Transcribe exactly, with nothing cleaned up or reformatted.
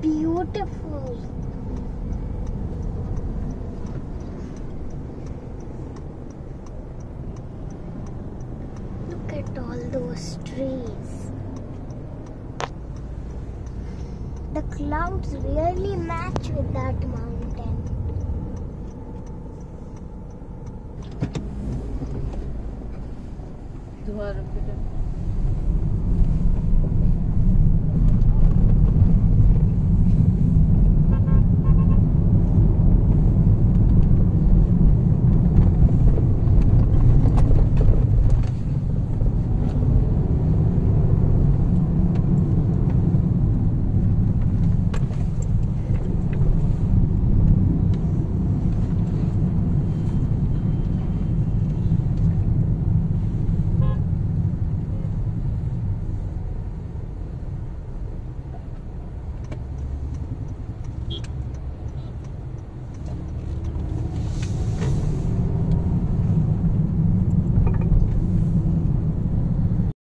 beautiful. Look at all those trees. The clouds really match with that mountain. Dwar